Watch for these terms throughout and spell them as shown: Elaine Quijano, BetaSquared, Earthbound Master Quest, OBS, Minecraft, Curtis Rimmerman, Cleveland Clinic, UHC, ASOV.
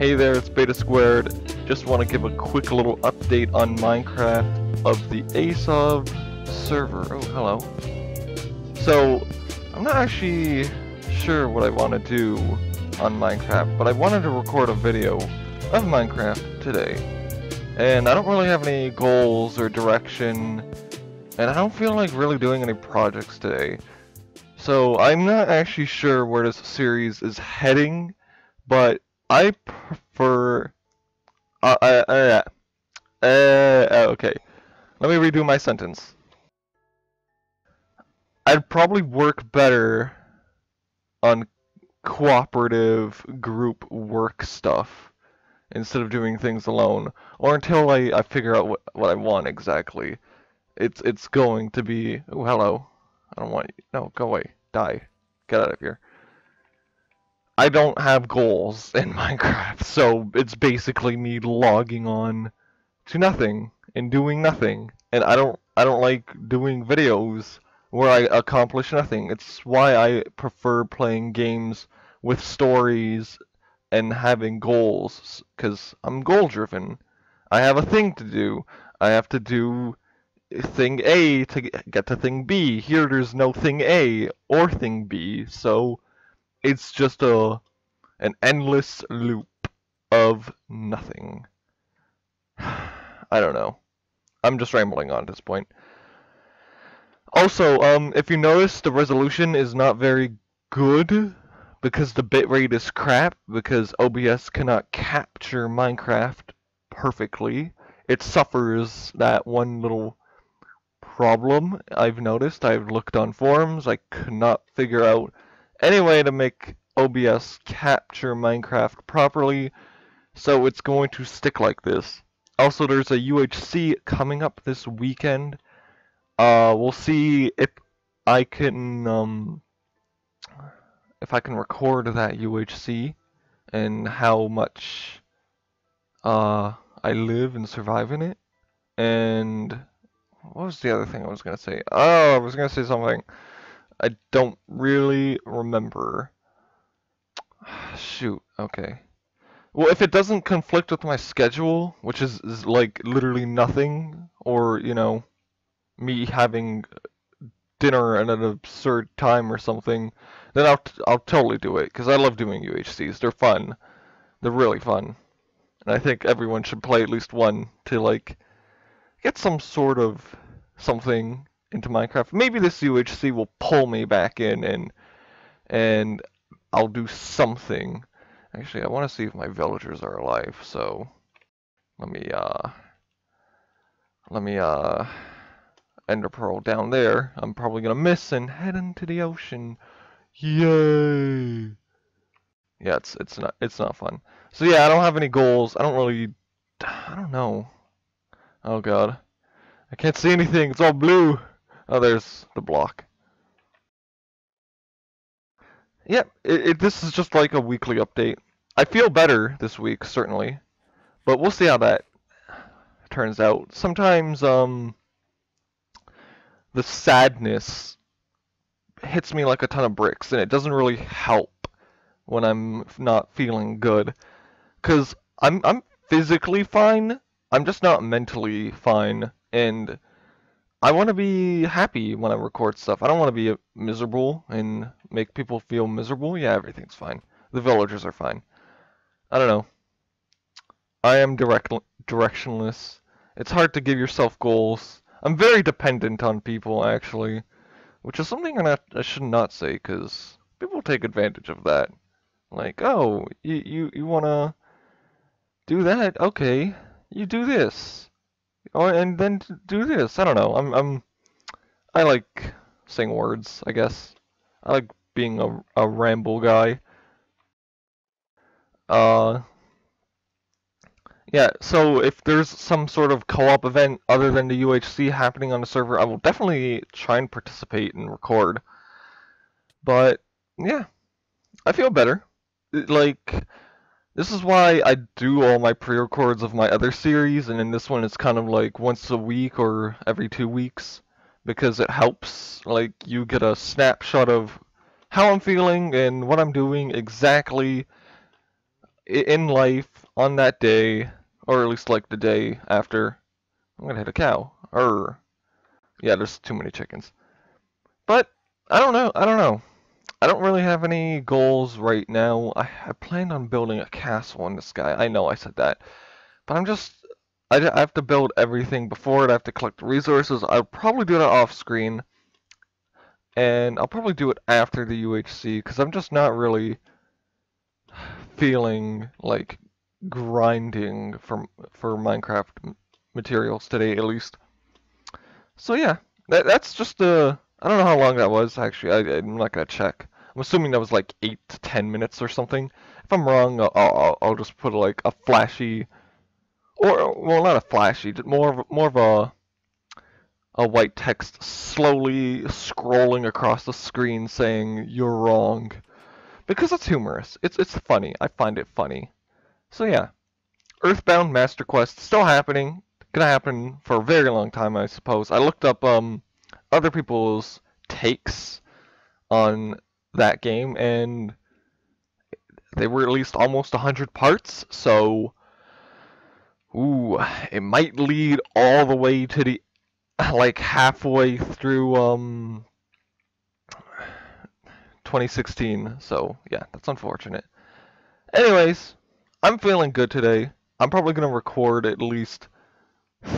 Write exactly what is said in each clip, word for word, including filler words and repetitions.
Hey there, it's BetaSquared. Just want to give a quick little update on Minecraft of the A S O V server. Oh, hello. So, I'm not actually sure what I want to do on Minecraft, but I wanted to record a video of Minecraft today. And I don't really have any goals or direction, and I don't feel like really doing any projects today. So, I'm not actually sure where this series is heading, but I prefer... Uh, uh, uh, uh, uh, okay, let me redo my sentence. I'd probably work better on cooperative group work stuff instead of doing things alone, or until I, I figure out what, what I want exactly. It's, it's going to be... Oh, hello. I don't want you. No, go away. Die. Get out of here. I don't have goals in Minecraft, so it's basically me logging on to nothing and doing nothing. And I don't I don't like doing videos where I accomplish nothing. It's why I prefer playing games with stories and having goals, because I'm goal-driven. I have a thing to do. I have to do thing A to get to thing B. Here there's no thing A or thing B, so it's just a an endless loop of nothing. I don't know. I'm just rambling on at this point. Also, um, if you notice, the resolution is not very good because the bitrate is crap, because O B S cannot capture Minecraft perfectly. It suffers that one little problem I've noticed. I've looked on forums. I could not figure out any way to make O B S capture Minecraft properly, so it's going to stick like this. Also, there's a U H C coming up this weekend. Uh, we'll see if I can um, if I can record that U H C and how much uh, I live and survive in it. And what was the other thing I was going to say? Oh, I was going to say something. I don't really remember. Shoot, okay. Well, if it doesn't conflict with my schedule, which is, is like literally nothing, or, you know, me having dinner at an absurd time or something, then I'll, t I'll totally do it, because I love doing U H Cs. They're fun. They're really fun. And I think everyone should play at least one to, like, get some sort of something into Minecraft. Maybe this U H C will pull me back in, and and I'll do something. Actually, I want to see if my villagers are alive, so let me uh let me uh ender pearl down there. I'm probably gonna miss and head into the ocean. Yay! Yeah, it's it's not it's not fun. So yeah, I don't have any goals. I don't really I don't know. Oh god. I can't see anything, it's all blue. Oh, there's the block. Yep, yeah, it, it, this is just like a weekly update. I feel better this week, certainly, but we'll see how that turns out. Sometimes um, the sadness hits me like a ton of bricks, and it doesn't really help when I'm not feeling good, because I'm, I'm physically fine, I'm just not mentally fine, and I want to be happy when I record stuff. I don't want to be miserable and make people feel miserable. Yeah, everything's fine. The villagers are fine. I don't know. I am direct directionless. It's hard to give yourself goals. I'm very dependent on people, actually, which is something I, not, I should not say, because people take advantage of that. Like, oh, you, you, you want to do that? Okay, you do this. Oh, and then do this. I don't know. I'm, I'm, I like saying words, I guess. I like being a, a ramble guy. Uh, yeah, so if there's some sort of co-op event other than the U H C happening on the server, I will definitely try and participate and record. But, yeah, I feel better. It, like... This is why I do all my pre-records of my other series, and in this one it's kind of like once a week or every two weeks, because it helps. Like, you get a snapshot of how I'm feeling and what I'm doing exactly in life on that day, or at least like the day after. I'm gonna hit a cow. Err. Yeah, there's too many chickens. But I don't know. I don't know. I don't really have any goals right now. I, I plan on building a castle in the sky. I know I said that, but I'm just. I, I have to build everything before it. I have to collect the resources. I'll probably do that off screen. And I'll probably do it after the U H C, because I'm just not really feeling like grinding for, for Minecraft materials today, at least. So yeah, that, that's just a... I don't know how long that was, actually. I, I'm not going to check. I'm assuming that was like eight to ten minutes or something. If I'm wrong, I'll, I'll, I'll just put like a flashy... Or, well, not a flashy, more of, more of a... a white text slowly scrolling across the screen saying you're wrong, because it's humorous. It's it's funny. I find it funny. So yeah, Earthbound Master Quest still happening. Gonna happen for a very long time, I suppose. I looked up um other people's takes on that game, and they were at least almost a hundred parts. So, ooh, it might lead all the way to the like halfway through um twenty sixteen, so yeah, that's unfortunate. Anyways, I'm feeling good today. I'm probably gonna record at least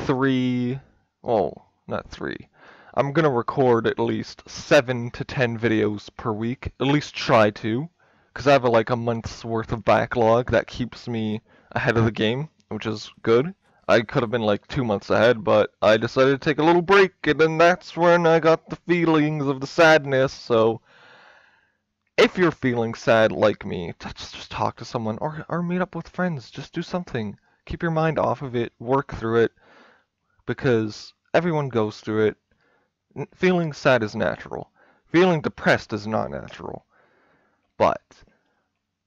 three oh not three I'm gonna record at least seven to ten videos per week, at least try to, because I have a, like a month's worth of backlog that keeps me ahead of the game, which is good. I could have been like two months ahead, but I decided to take a little break, and then that's when I got the feelings of the sadness. So if you're feeling sad like me, just, just talk to someone, or, or meet up with friends. Just do something. Keep your mind off of it. Work through it, because everyone goes through it. N- feeling sad is natural. Feeling depressed is not natural. But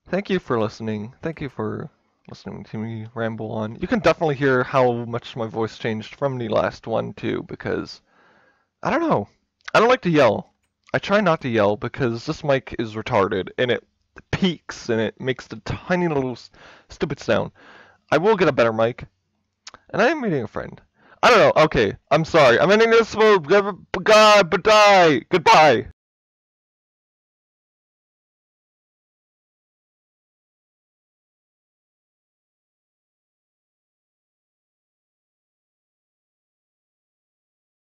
thank you for listening. Thank you for... listening to me ramble on. You can definitely hear how much my voice changed from the last one too, because I don't know. I don't like to yell. I try not to yell because this mic is retarded and it peaks and it makes the tiny little stupid sound. I will get a better mic, and I am meeting a friend. I don't know. Okay, I'm sorry. I'm ending this. Goodbye. Goodbye.